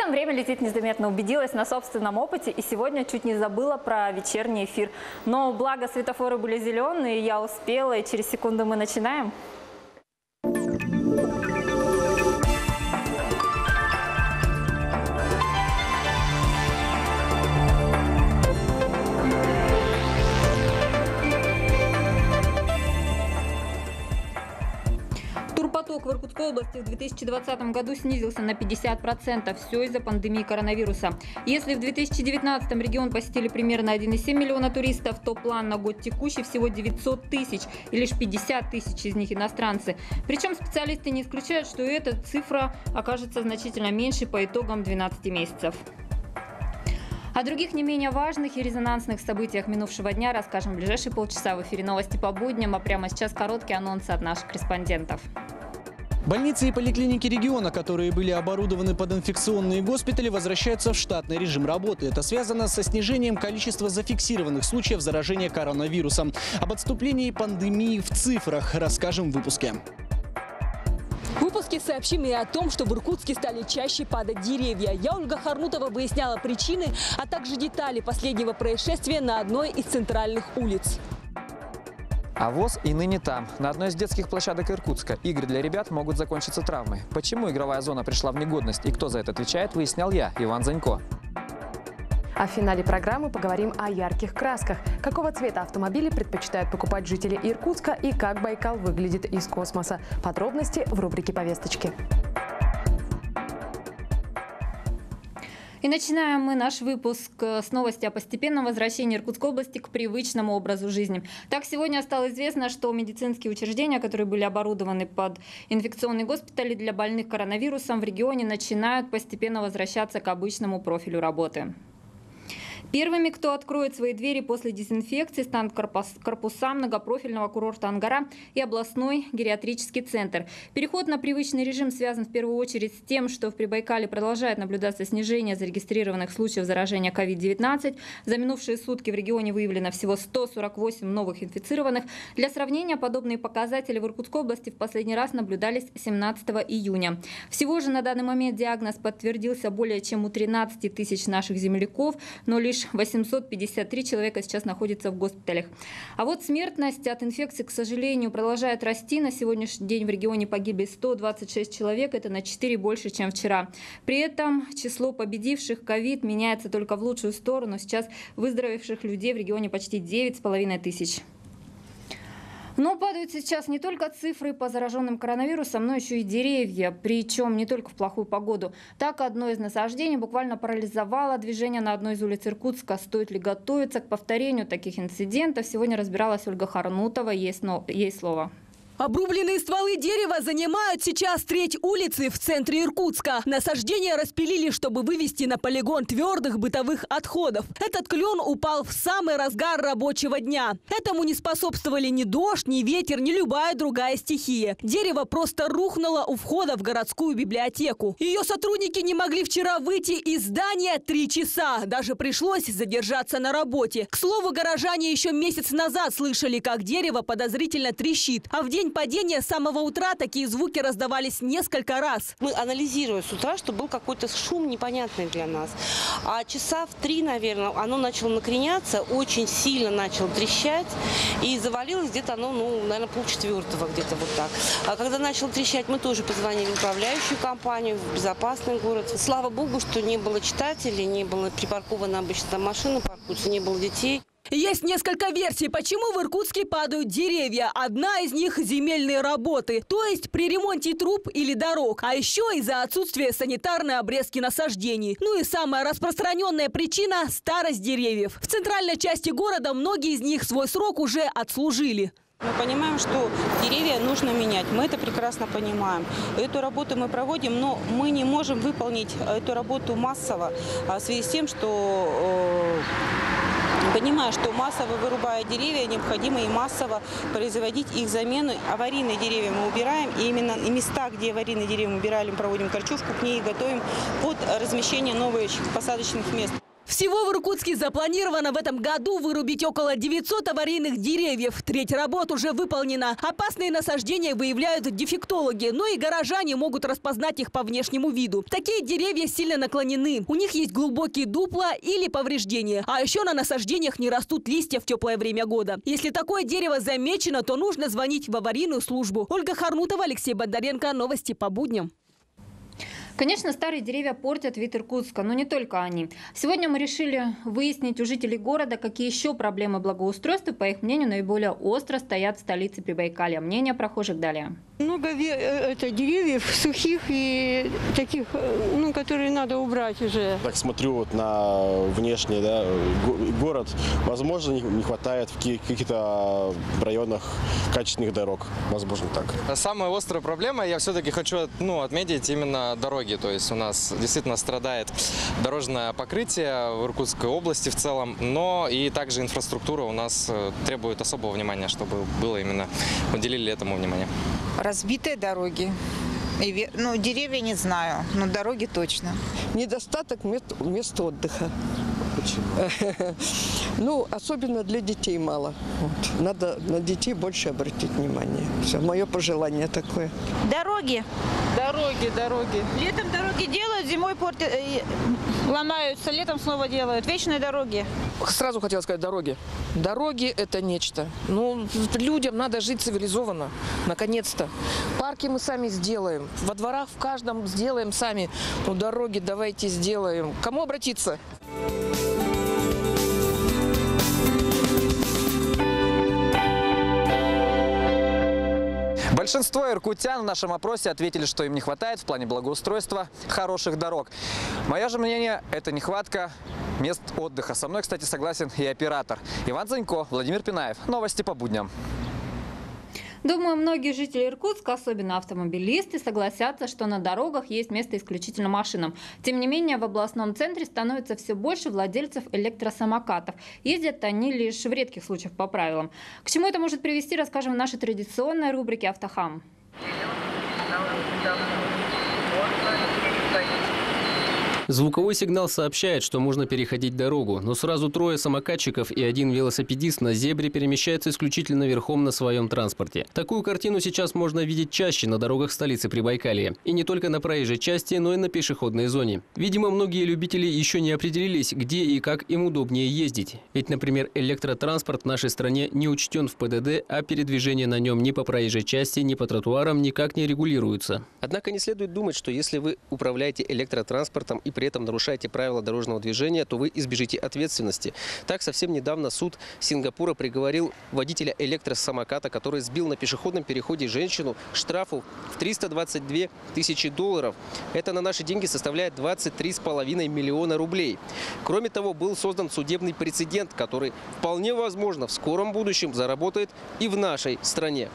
этом время летит незаметно. Убедилась на собственном опыте и сегодня чуть не забыла про вечерний эфир. Но благо светофоры были зеленые, я успела, и через секунду мы начинаем. Поток в Иркутской области в 2020 году снизился на 50%. Все из-за пандемии коронавируса. Если в 2019 регион посетили примерно 1,7 миллиона туристов, то план на год текущий всего 900 тысяч, и лишь 50 тысяч из них иностранцы. Причем специалисты не исключают, что эта цифра окажется значительно меньше по итогам 12 месяцев. О других не менее важных и резонансных событиях минувшего дня расскажем в ближайшие полчаса в эфире «Новости по будням», а прямо сейчас короткие анонсы от наших корреспондентов. Больницы и поликлиники региона, которые были оборудованы под инфекционные госпитали, возвращаются в штатный режим работы. Это связано со снижением количества зафиксированных случаев заражения коронавирусом. Об отступлении пандемии в цифрах расскажем в выпуске. В выпуске сообщим и о том, что в Иркутске стали чаще падать деревья. Я, Ольга Харнутова, выясняла причины, а также детали последнего происшествия на одной из центральных улиц. А ВОЗ и ныне там. На одной из детских площадок Иркутска игры для ребят могут закончиться травмой. Почему игровая зона пришла в негодность и кто за это отвечает, выяснял я, Иван Занько. А в финале программы поговорим о ярких красках. Какого цвета автомобили предпочитают покупать жители Иркутска и как Байкал выглядит из космоса. Подробности в рубрике «Повесточки». И начинаем мы наш выпуск с новости о постепенном возвращении Иркутской области к привычному образу жизни. Так, сегодня стало известно, что медицинские учреждения, которые были оборудованы под инфекционные госпитали для больных коронавирусом, в регионе начинают постепенно возвращаться к обычному профилю работы. Первыми, кто откроет свои двери после дезинфекции, станут корпуса многопрофильного курорта Ангара и областной гериатрический центр. Переход на привычный режим связан в первую очередь с тем, что в Прибайкале продолжает наблюдаться снижение зарегистрированных случаев заражения COVID-19. За минувшие сутки в регионе выявлено всего 148 новых инфицированных. Для сравнения, подобные показатели в Иркутской области в последний раз наблюдались 17 июня. Всего же на данный момент диагноз подтвердился более чем у 13 тысяч наших земляков, но лишь 853 человека сейчас находятся в госпиталях. А вот смертность от инфекции, к сожалению, продолжает расти. На сегодняшний день в регионе погибли 126 человек. Это на 4 больше, чем вчера. При этом число победивших ковид меняется только в лучшую сторону. Сейчас выздоровевших людей в регионе почти 9,5 тысяч. Но падают сейчас не только цифры по зараженным коронавирусом, но еще и деревья, причем не только в плохую погоду. Так, одно из насаждений буквально парализовало движение на одной из улиц Иркутска. Стоит ли готовиться к повторению таких инцидентов? Сегодня разбиралась Ольга Харнутова, ей слово. Обрубленные стволы дерева занимают сейчас треть улицы в центре Иркутска. Насаждения распилили, чтобы вывести на полигон твердых бытовых отходов. Этот клен упал в самый разгар рабочего дня. Этому не способствовали ни дождь, ни ветер, ни любая другая стихия. Дерево просто рухнуло у входа в городскую библиотеку. Ее сотрудники не могли вчера выйти из здания 3 часа. Даже пришлось задержаться на работе. К слову, горожане еще месяц назад слышали, как дерево подозрительно трещит. А в день падения с самого утра такие звуки раздавались несколько раз. Мы анализируем с утра, что был какой-то шум непонятный для нас. А часа в 3, наверное, оно начало накреняться, очень сильно начало трещать. И завалилось где-то оно, наверное, 3:30, где-то вот так. А когда начало трещать, мы тоже позвонили в управляющую компанию, в безопасный город. Слава богу, что не было читателей, не было припарковано обычно там машина, паркуется, не было детей. Есть несколько версий, почему в Иркутске падают деревья. Одна из них – земельные работы, то есть при ремонте труб или дорог. А еще из-за отсутствия санитарной обрезки насаждений. Ну и самая распространенная причина – старость деревьев. В центральной части города многие из них свой срок уже отслужили. Мы понимаем, что деревья нужно менять. Мы это прекрасно понимаем. Эту работу мы проводим, но мы не можем выполнить эту работу массово в связи с тем, что... Понимая, что массово вырубая деревья, необходимо и массово производить их замену. Аварийные деревья мы убираем, и именно места, где аварийные деревья мы убирали, мы проводим корчевку, к ней готовим под размещение новых посадочных мест. Всего в Иркутске запланировано в этом году вырубить около 900 аварийных деревьев. Треть работ уже выполнена. Опасные насаждения выявляют дефектологи, но и горожане могут распознать их по внешнему виду. Такие деревья сильно наклонены. У них есть глубокие дупла или повреждения. А еще на насаждениях не растут листья в теплое время года. Если такое дерево замечено, то нужно звонить в аварийную службу. Ольга Харнутова, Алексей Бондаренко. Новости по будням. Конечно, старые деревья портят вид Иркутска, но не только они. Сегодня мы решили выяснить у жителей города, какие еще проблемы благоустройства, по их мнению, наиболее остро стоят в столице Прибайкалья. Мнение прохожих далее. Много деревьев сухих и таких, которые надо убрать уже. Так смотрю вот на внешний город. Возможно, не хватает в каких-то районах качественных дорог. Возможно, так. Самая острая проблема, я все-таки хочу отметить именно дороги. То есть у нас действительно страдает дорожное покрытие в Иркутской области в целом, но и также инфраструктура у нас требует особого внимания, чтобы было именно, уделили этому внимание. Разбитые дороги. Деревья не знаю, но дороги точно. Недостаток мест отдыха. Почему? Особенно для детей мало. Вот. Надо на детей больше обратить внимание. Все, мое пожелание такое. Дороги. Дороги. Летом дороги делают, зимой портят, ломаются, летом снова делают. Вечные дороги. Сразу хотела сказать дороги. Дороги – это нечто. Людям надо жить цивилизованно, наконец-то. Парки мы сами сделаем. Во дворах в каждом сделаем сами. Дороги давайте сделаем. Кому обратиться? Большинство иркутян в нашем опросе ответили, что им не хватает в плане благоустройства хороших дорог. Мое же мнение – это нехватка мест отдыха. Со мной, кстати, согласен и оператор. Иван Занько, Владимир Пинаев. Новости по будням. Думаю, многие жители Иркутска, особенно автомобилисты, согласятся, что на дорогах есть место исключительно машинам. Тем не менее, в областном центре становится все больше владельцев электросамокатов. Ездят они лишь в редких случаях по правилам. К чему это может привести, расскажем в нашей традиционной рубрике «Автохам». Звуковой сигнал сообщает, что можно переходить дорогу, но сразу трое самокатчиков и один велосипедист на зебре перемещаются исключительно верхом на своем транспорте. Такую картину сейчас можно видеть чаще на дорогах столицы Прибайкалья. И не только на проезжей части, но и на пешеходной зоне. Видимо, многие любители еще не определились, где и как им удобнее ездить. Ведь, например, электротранспорт в нашей стране не учтен в ПДД, а передвижение на нем ни по проезжей части, ни по тротуарам никак не регулируется. Однако не следует думать, что если вы управляете электротранспортом и при этом нарушаете правила дорожного движения, то вы избежите ответственности. Так, совсем недавно суд Сингапура приговорил водителя электросамоката, который сбил на пешеходном переходе женщину, к штрафу в 322 тысячи долларов. Это на наши деньги составляет 23,5 миллиона рублей. Кроме того, был создан судебный прецедент, который вполне возможно в скором будущем заработает и в нашей стране.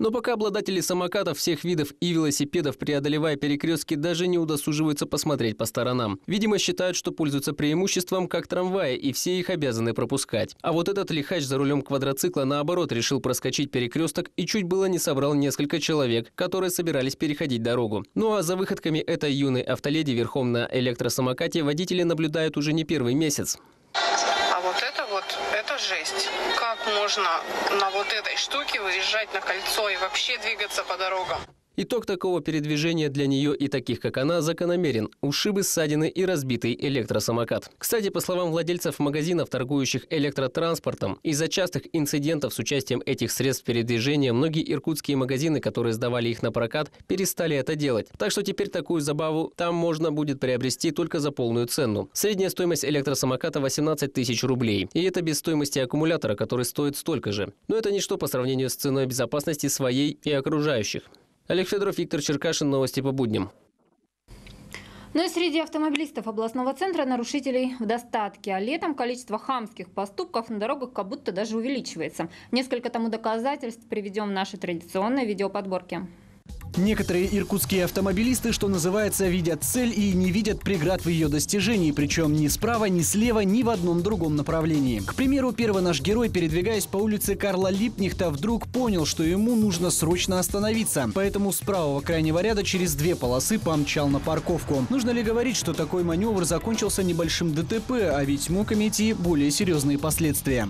Но пока обладатели самокатов всех видов и велосипедов, преодолевая перекрестки, даже не удосуживаются посмотреть по сторонам. Видимо, считают, что пользуются преимуществом, как трамваи, и все их обязаны пропускать. А вот этот лихач за рулем квадроцикла, наоборот, решил проскочить перекресток и чуть было не собрал несколько человек, которые собирались переходить дорогу. Ну а за выходками этой юной автоледи верхом на электросамокате водители наблюдают уже не первый месяц. Это жесть. Как можно на вот этой штуке выезжать на кольцо и вообще двигаться по дорогам? Итог такого передвижения для нее и таких, как она, закономерен. Ушибы, ссадины и разбитый электросамокат. Кстати, по словам владельцев магазинов, торгующих электротранспортом, из-за частых инцидентов с участием этих средств передвижения многие иркутские магазины, которые сдавали их на прокат, перестали это делать. Так что теперь такую забаву там можно будет приобрести только за полную цену. Средняя стоимость электросамоката 18 тысяч рублей. И это без стоимости аккумулятора, который стоит столько же. Но это ничто по сравнению с ценой безопасности своей и окружающих. Олег Федоров, Виктор Черкашин. Новости по будням. Но и среди автомобилистов областного центра нарушителей в достатке. А летом количество хамских поступков на дорогах как будто даже увеличивается. Несколько тому доказательств приведем в нашей традиционной видеоподборке. Некоторые иркутские автомобилисты, что называется, видят цель и не видят преград в ее достижении, причем ни справа, ни слева, ни в одном другом направлении. К примеру, первый наш герой, передвигаясь по улице Карла Липкнехта, вдруг понял, что ему нужно срочно остановиться, поэтому с правого крайнего ряда через две полосы помчал на парковку. Нужно ли говорить, что такой маневр закончился небольшим ДТП, а ведь мог иметь и более серьезные последствия?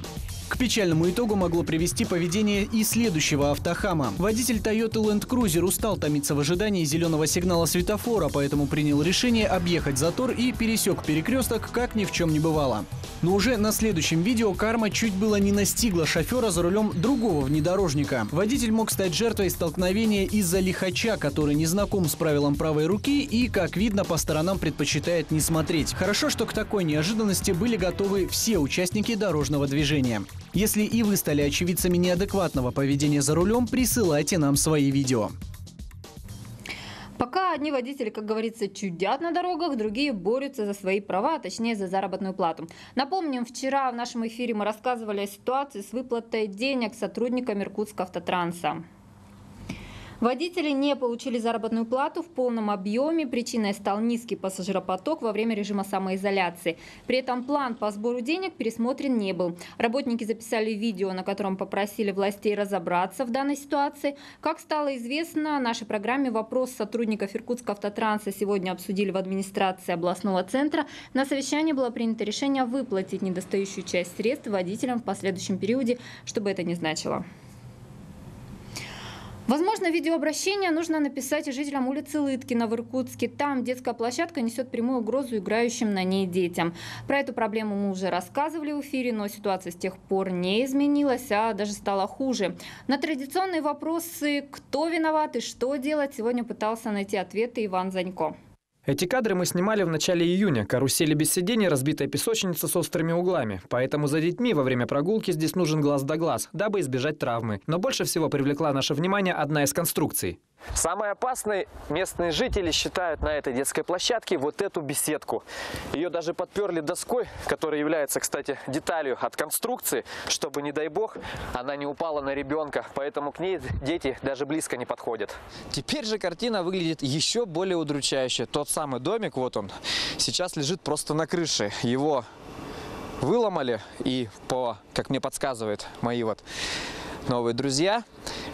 К печальному итогу могло привести поведение и следующего автохама. Водитель Toyota Land Cruiser устал томиться в ожидании зеленого сигнала светофора, поэтому принял решение объехать затор и пересек перекресток, как ни в чем не бывало. Но уже на следующем видео карма чуть было не настигла шофера за рулем другого внедорожника. Водитель мог стать жертвой столкновения из-за лихача, который не знаком с правилом правой руки и, как видно, по сторонам предпочитает не смотреть. Хорошо, что к такой неожиданности были готовы все участники дорожного движения. Если и вы стали очевидцами неадекватного поведения за рулем, присылайте нам свои видео. Пока одни водители, как говорится, чудят на дорогах, другие борются за свои права, а точнее за заработную плату. Напомним, вчера в нашем эфире мы рассказывали о ситуации с выплатой денег сотрудникам Иркутского автотранса. Водители не получили заработную плату в полном объеме. Причиной стал низкий пассажиропоток во время режима самоизоляции. При этом план по сбору денег пересмотрен не был. Работники записали видео, на котором попросили властей разобраться в данной ситуации. Как стало известно, в нашей программе вопрос сотрудников Иркутского автотранса сегодня обсудили в администрации областного центра. На совещании было принято решение выплатить недостающую часть средств водителям в последующем периоде, что бы это ни значило. Возможно, видеообращение нужно написать и жителям улицы Лыткина в Иркутске. Там детская площадка несет прямую угрозу играющим на ней детям. Про эту проблему мы уже рассказывали в эфире, но ситуация с тех пор не изменилась, а даже стала хуже. На традиционные вопросы «Кто виноват и что делать?» сегодня пытался найти ответы Иван Занько. Эти кадры мы снимали в начале июня. Карусели без сидений, разбитая песочница с острыми углами. Поэтому за детьми во время прогулки здесь нужен глаз да глаз, дабы избежать травмы. Но больше всего привлекла наше внимание одна из конструкций. Самой опасной местные жители считают на этой детской площадке вот эту беседку. Ее даже подперли доской, которая является, кстати, деталью от конструкции, чтобы, не дай бог, она не упала на ребенка. Поэтому к ней дети даже близко не подходят. Теперь же картина выглядит еще более удручающе. Тот самый домик, вот он, сейчас лежит просто на крыше. Его выломали, и по, как мне подсказывают мои вот новые друзья,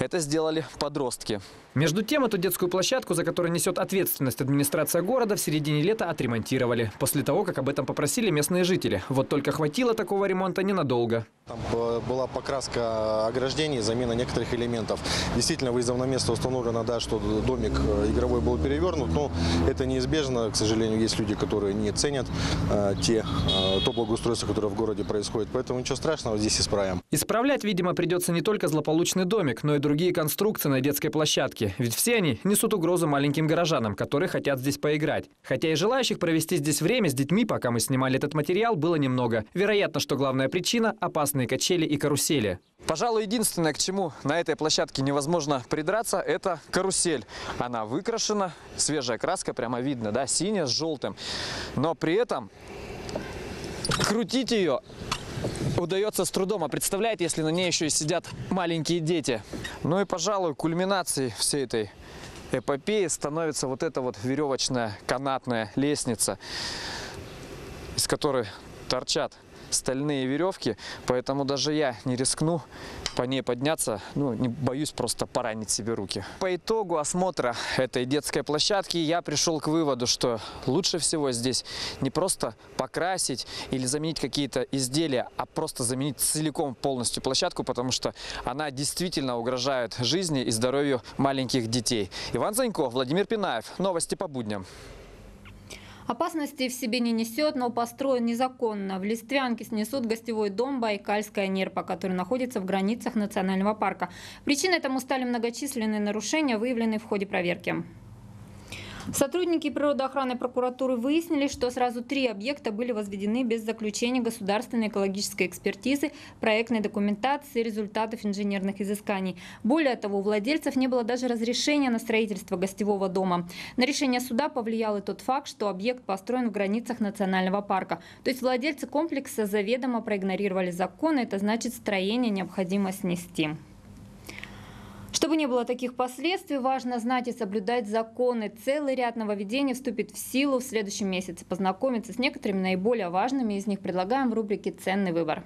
это сделали подростки. Между тем, эту детскую площадку, за которую несет ответственность администрация города, в середине лета отремонтировали. После того, как об этом попросили местные жители. Вот только хватило такого ремонта ненадолго. Там была покраска ограждений, замена некоторых элементов. Действительно, выездом на место установлено, да, что домик игровой был перевернут. Но это неизбежно. К сожалению, есть люди, которые не ценят то благоустройство, которое в городе происходит. Поэтому ничего страшного, здесь исправим. Исправлять, видимо, придется не только злополучный домик, но и другие конструкции на детской площадке. Ведь все они несут угрозу маленьким горожанам, которые хотят здесь поиграть. Хотя и желающих провести здесь время с детьми, пока мы снимали этот материал, было немного. Вероятно, что главная причина – опасные качели и карусели. Пожалуй, единственное, к чему на этой площадке невозможно придраться, это карусель. Она выкрашена, свежая краска, прямо видно, да, синяя с желтым. Но при этом крутить ее удается с трудом, а представляете, если на ней еще и сидят маленькие дети. Ну и, пожалуй, кульминацией всей этой эпопеи становится вот эта вот веревочная канатная лестница, из которой торчат стальные веревки, поэтому даже я не рискну по ней подняться, не боюсь просто поранить себе руки. По итогу осмотра этой детской площадки я пришел к выводу, что лучше всего здесь не просто покрасить или заменить какие-то изделия, а просто заменить целиком полностью площадку, потому что она действительно угрожает жизни и здоровью маленьких детей. Иван Занько, Владимир Пинаев. Новости по будням. Опасности в себе не несет, но построен незаконно. В Листвянке снесут гостевой дом «Байкальская нерпа», который находится в границах национального парка. Причиной тому стали многочисленные нарушения, выявленные в ходе проверки. Сотрудники природоохранной прокуратуры выяснили, что сразу 3 объекта были возведены без заключения государственной экологической экспертизы, проектной документации, результатов инженерных изысканий. Более того, у владельцев не было даже разрешения на строительство гостевого дома. На решение суда повлиял и тот факт, что объект построен в границах национального парка. То есть владельцы комплекса заведомо проигнорировали закон, это значит, строение необходимо снести. Чтобы не было таких последствий, важно знать и соблюдать законы. Целый ряд нововведений вступит в силу в следующем месяце. Познакомиться с некоторыми наиболее важными из них предлагаем в рубрике «Ценный выбор».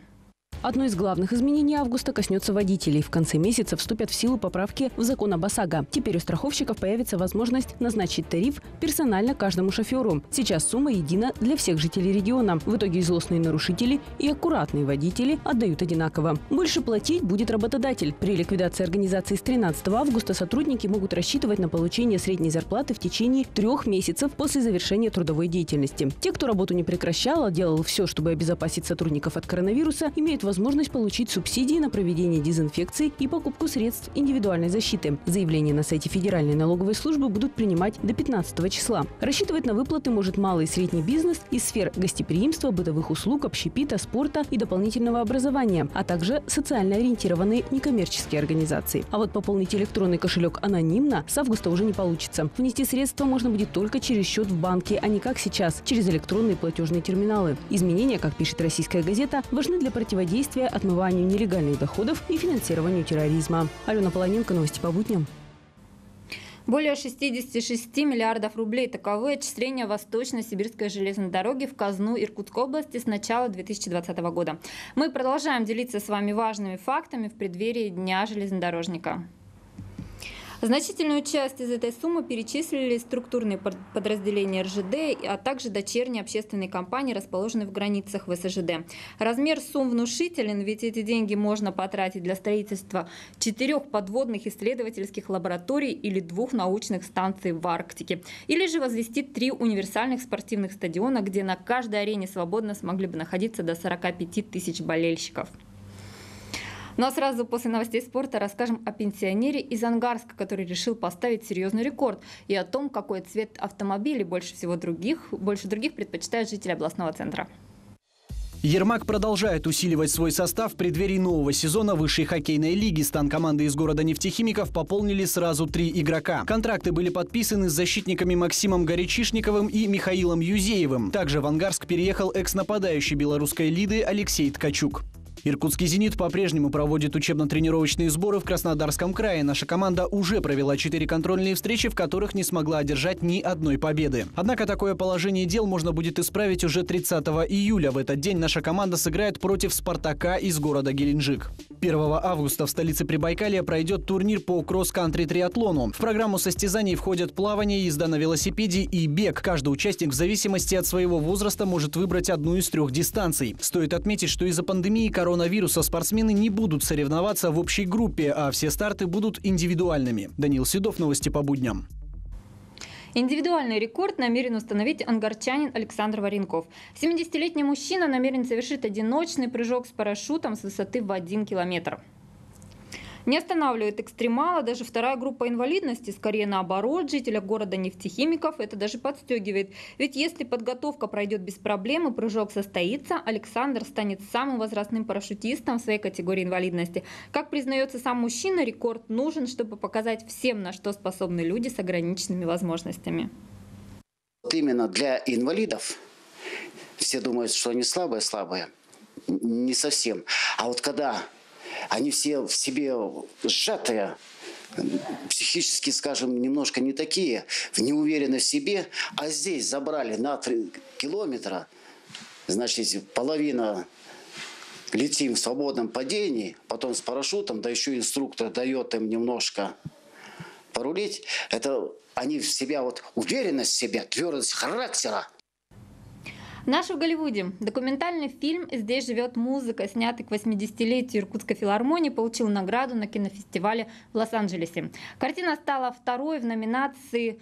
Одно из главных изменений августа коснется водителей. В конце месяца вступят в силу поправки в закон об ОСАГО. Теперь у страховщиков появится возможность назначить тариф персонально каждому шоферу. Сейчас сумма едина для всех жителей региона. В итоге злостные нарушители и аккуратные водители отдают одинаково. Больше платить будет работодатель. При ликвидации организации с 13 августа сотрудники могут рассчитывать на получение средней зарплаты в течение 3 месяцев после завершения трудовой деятельности. Те, кто работу не прекращал, а делал все, чтобы обезопасить сотрудников от коронавируса, имеют возможность получить субсидии на проведение дезинфекции и покупку средств индивидуальной защиты. Заявления на сайте Федеральной налоговой службы будут принимать до 15 числа. Рассчитывать на выплаты может малый и средний бизнес из сфер гостеприимства, бытовых услуг, общепита, спорта и дополнительного образования, а также социально ориентированные некоммерческие организации. А вот пополнить электронный кошелек анонимно с августа уже не получится. Внести средства можно будет только через счет в банке, а не как сейчас, через электронные платежные терминалы. Изменения, как пишет «Российская газета», важны для противодействия отмыванию нелегальных доходов и финансированию терроризма. Алена Полоненко, новости по будням. Более 66 миллиардов рублей – таковы отчисления Восточно-Сибирской железной дороги в казну Иркутской области с начала 2020 года. Мы продолжаем делиться с вами важными фактами в преддверии Дня железнодорожника. Значительную часть из этой суммы перечислили структурные подразделения РЖД, а также дочерние общественные компании, расположенные в границах ВСЖД. Размер сумм внушителен, ведь эти деньги можно потратить для строительства 4 подводных исследовательских лабораторий или 2 научных станций в Арктике. Или же возвести 3 универсальных спортивных стадиона, где на каждой арене свободно смогли бы находиться до 45 тысяч болельщиков. Ну а сразу после новостей спорта расскажем о пенсионере из Ангарска, который решил поставить серьезный рекорд, и о том, какой цвет автомобилей больше других предпочитают жители областного центра. Ермак продолжает усиливать свой состав в преддверии нового сезона высшей хоккейной лиги. Стан команды из города нефтехимиков пополнили сразу 3 игрока. Контракты были подписаны с защитниками Максимом Горячишниковым и Михаилом Юзеевым. Также в Ангарск переехал экс-нападающий белорусской Лиды Алексей Ткачук. Иркутский «Зенит» по-прежнему проводит учебно-тренировочные сборы в Краснодарском крае. Наша команда уже провела 4 контрольные встречи, в которых не смогла одержать ни одной победы. Однако такое положение дел можно будет исправить уже 30 июля. В этот день наша команда сыграет против «Спартака» из города Геленджик. 1 августа в столице Прибайкалия пройдет турнир по кросс-кантри триатлону. В программу состязаний входят плавание, езда на велосипеде и бег. Каждый участник в зависимости от своего возраста может выбрать одну из 3 дистанций. Стоит отметить, что из-за пандемии коронавируса спортсмены не будут соревноваться в общей группе, а все старты будут индивидуальными. Даниил Сидов, новости по будням. Индивидуальный рекорд намерен установить ангарчанин Александр Варинков. 70-летний мужчина намерен совершить одиночный прыжок с парашютом с высоты в 1 километр. Не останавливает экстремала даже 2-я группа инвалидности, скорее наоборот, жителя города нефтехимиков это даже подстегивает. Ведь если подготовка пройдет без проблем и прыжок состоится, Александр станет самым возрастным парашютистом в своей категории инвалидности. Как признается сам мужчина, рекорд нужен, чтобы показать всем, на что способны люди с ограниченными возможностями. Вот именно для инвалидов все думают, что они слабые. Не совсем. А вот когда они все в себе сжатые, психически, скажем, немножко не такие, не уверены в себе. А здесь забрали на 3 километра, значит, половина летим в свободном падении, потом с парашютом, да еще инструктор дает им немножко порулить. Это они в себя, вот уверенность в себе, твердость характера. Наши в Голливуде. Документальный фильм «Здесь живет музыка», снятый к 80-летию Иркутской филармонии, получил награду на кинофестивале в Лос-Анджелесе. Картина стала 2-й в номинации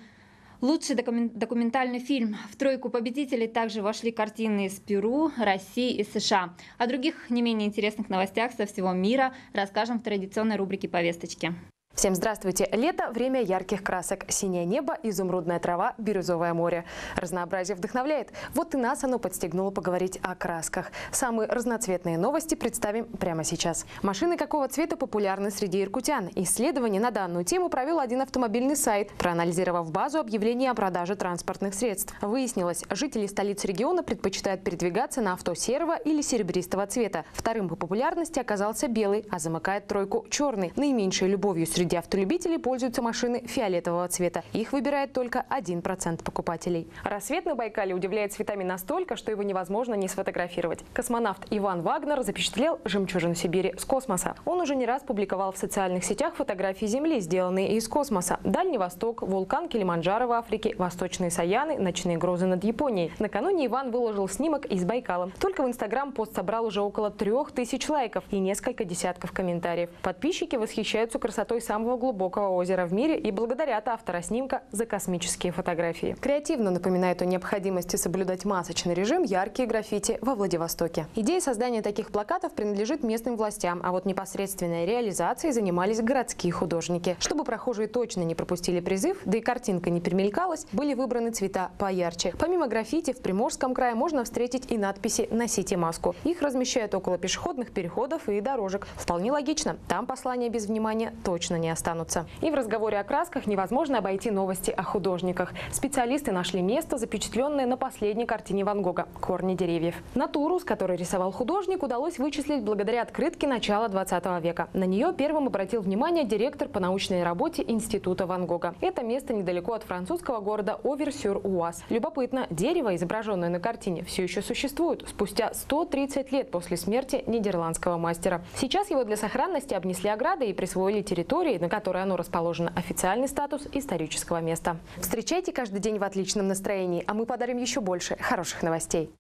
«Лучший документальный фильм». В 3-ку победителей также вошли картины из Перу, России и США. О других не менее интересных новостях со всего мира расскажем в традиционной рубрике «Повесточки». Всем здравствуйте! Лето – время ярких красок. Синее небо, изумрудная трава, бирюзовое море. Разнообразие вдохновляет. Вот и нас оно подстегнуло поговорить о красках. Самые разноцветные новости представим прямо сейчас. Машины какого цвета популярны среди иркутян? Исследование на данную тему провел один автомобильный сайт, проанализировав базу объявлений о продаже транспортных средств. Выяснилось, жители столиц региона предпочитают передвигаться на авто серого или серебристого цвета. Вторым по популярности оказался белый, а замыкает 3-ку – черный. Наименьшей любовью среди Среди автолюбителей пользуются машины фиолетового цвета. Их выбирает только 1% покупателей. Рассвет на Байкале удивляет цветами настолько, что его невозможно не сфотографировать. Космонавт Иван Вагнер запечатлел жемчужину Сибири с космоса. Он уже не раз публиковал в социальных сетях фотографии Земли, сделанные из космоса. Дальний Восток, вулкан Килиманджаро в Африке, восточные Саяны, ночные грозы над Японией. Накануне Иван выложил снимок из Байкала. Только в Инстаграм пост собрал уже около 3000 лайков и несколько десятков комментариев. Подписчики восхищаются красотой самого глубокого озера в мире и благодарят автора снимка за космические фотографии. Креативно напоминает о необходимости соблюдать масочный режим яркие граффити во Владивостоке. Идея создания таких плакатов принадлежит местным властям, а вот непосредственной реализацией занимались городские художники. Чтобы прохожие точно не пропустили призыв, да и картинка не перемелькалась, были выбраны цвета поярче. Помимо граффити в Приморском крае можно встретить и надписи «Носите маску». Их размещают около пешеходных переходов и дорожек. Вполне логично, там послания без внимания точно не останутся. И в разговоре о красках невозможно обойти новости о художниках. Специалисты нашли место, запечатленное на последней картине Ван Гога «Корни деревьев». Натуру, с которой рисовал художник, удалось вычислить благодаря открытке начала 20 века. На нее первым обратил внимание директор по научной работе Института Ван Гога. Это место недалеко от французского города Овер-сюр-Уаз. Любопытно, дерево, изображенное на картине, все еще существует спустя 130 лет после смерти нидерландского мастера. Сейчас его для сохранности обнесли оградой и присвоили территории, на которой оно расположено, официальный статус исторического места. Встречайте каждый день в отличном настроении, а мы подарим еще больше хороших новостей.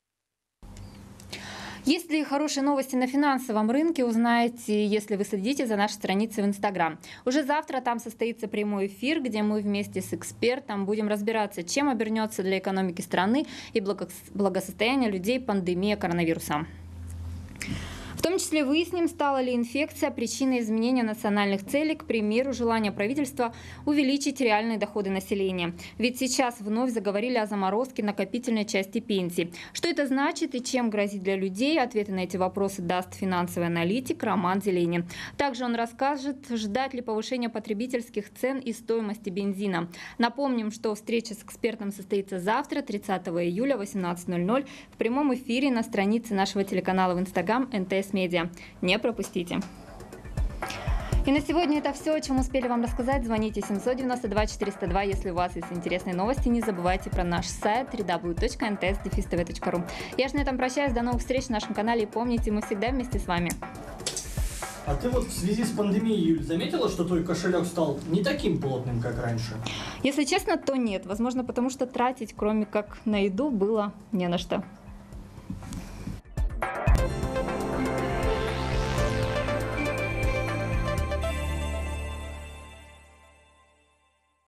Если хорошие новости на финансовом рынке, узнаете, если вы следите за нашей страницей в Инстаграм. Уже завтра там состоится прямой эфир, где мы вместе с экспертом будем разбираться, чем обернется для экономики страны и благосостояния людей пандемия коронавируса. В том числе выясним, стала ли инфекция причиной изменения национальных целей, к примеру, желания правительства увеличить реальные доходы населения. Ведь сейчас вновь заговорили о заморозке накопительной части пенсии. Что это значит и чем грозит для людей, ответы на эти вопросы даст финансовый аналитик Роман Зеленин. Также он расскажет, ждать ли повышения потребительских цен и стоимости бензина. Напомним, что встреча с экспертом состоится завтра, 30 июля, 18:00, в прямом эфире на странице нашего телеканала в Инстаграм НТС Медиа. Не пропустите. И на сегодня это все, о чем успели вам рассказать. Звоните 792-402, если у вас есть интересные новости. Не забывайте про наш сайт www.nts-tv.ru. Я же на этом прощаюсь. До новых встреч на нашем канале. И помните, мы всегда вместе с вами. А ты вот в связи с пандемией, Юль, заметила, что твой кошелек стал не таким плотным, как раньше? Если честно, то нет. Возможно, потому что тратить, кроме как на еду, было не на что.